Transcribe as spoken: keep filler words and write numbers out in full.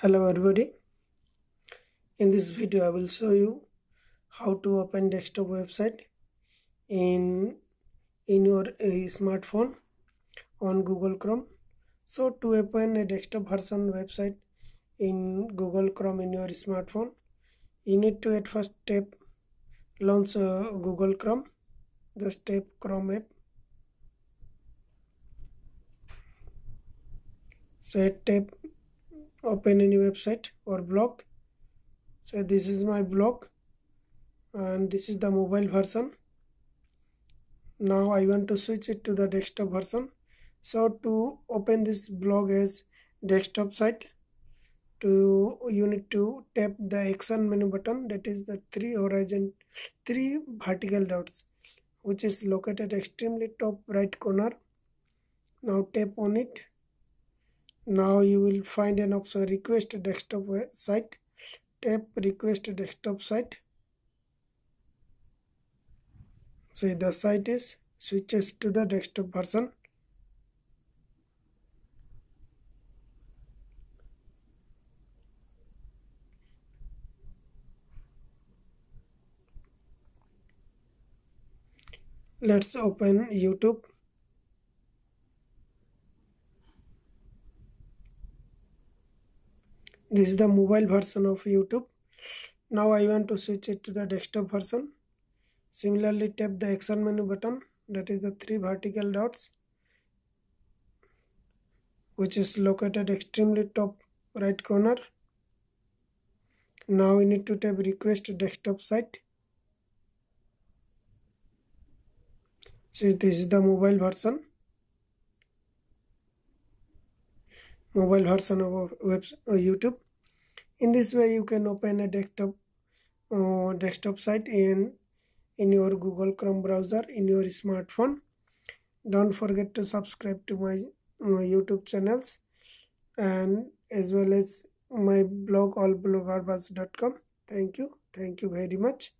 Hello everybody, in this video I will show you how to open desktop website in in your uh, smartphone on Google Chrome. So to open a desktop version website in Google Chrome in your smartphone, you need to at first tap launch uh, Google Chrome. Just tap Chrome app, so tap open any website or blog. So this is my blog and this is the mobile version. Now I want to switch it to the desktop version. So to open this blog as desktop site, to you need to tap the action menu button, that is the three horizon three vertical dots which is located extremely top right corner. Now tap on it. Now you will find an option request desktop site. Tap request desktop site. So the site is switches to the desktop version. Let's open YouTube. This is the mobile version of YouTube. Now I want to switch it to the desktop version. Similarly, tap the action menu button, that is the three vertical dots which is located extremely top right corner. Now we need to tap request desktop site. See, this is the mobile version. Mobile version of web, uh, YouTube. In this way you can open a desktop uh, desktop site in in your Google Chrome browser in your smartphone. Don't forget to subscribe to my, my YouTube channels and as well as my blog all blogger buzz dot com. Thank you. Thank you very much.